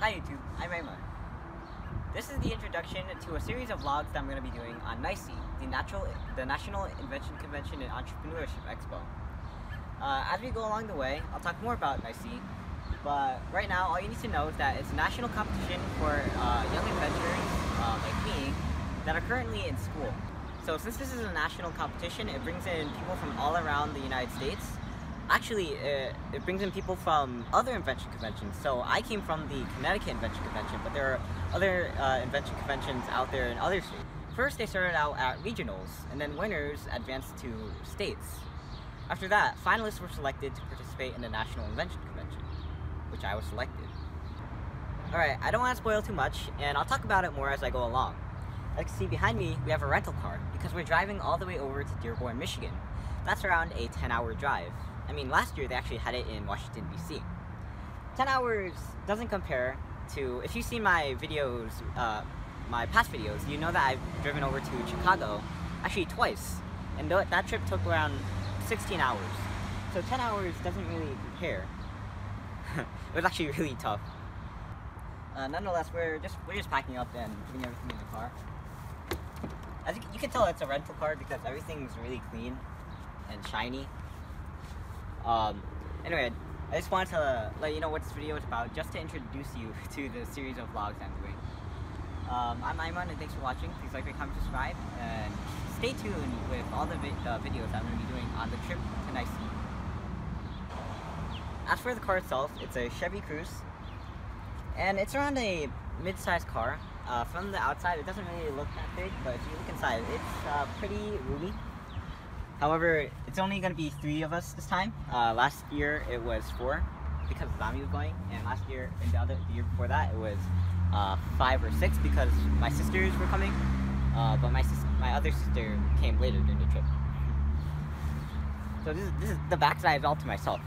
Hi YouTube, I'm Aiman. This is the introduction to a series of vlogs that I'm going to be doing on NICE, the National Invention Convention and Entrepreneurship Expo. As we go along the way, I'll talk more about NICE, but right now all you need to know is that it's a national competition for young inventors like me that are currently in school. So since this is a national competition, it brings in people from all around the United States. Actually, it brings in people from other invention conventions. So I came from the Connecticut Invention Convention, but there are other invention conventions out there in other states. First, they started out at regionals, and then winners advanced to states. After that, finalists were selected to participate in the National Invention Convention, which I was selected. Alright, I don't want to spoil too much, and I'll talk about it more as I go along. As you can see behind me, we have a rental car, because we're driving all the way over to Dearborn, Michigan. That's around a 10-hour drive. I mean, last year they actually had it in Washington, D.C. 10 hours doesn't compare to, if you've seen my videos, my past videos, you know that I've driven over to Chicago, actually twice, and that trip took around 16 hours. So 10 hours doesn't really compare. It was actually really tough. Nonetheless, we're just packing up and putting everything in the car. As you can tell, it's a rental car because everything's really clean and shiny. Anyway, I just wanted to let you know what this video is about, just to introduce you to the series of vlogs I'm doing. I'm Aiman, and thanks for watching. Please like, rate, comment, subscribe, and stay tuned with all the videos I'm going to be doing on the trip to NICE. As for the car itself, it's a Chevy Cruze, and it's around a mid-sized car. From the outside, it doesn't really look that big, but if you look inside, it's pretty roomy. However, it's only going to be 3 of us this time. Last year it was 4 because Zami was going, and last year and the year before that it was 5 or 6 because my sisters were coming, but my other sister came later during the trip. So this is the backside all to myself.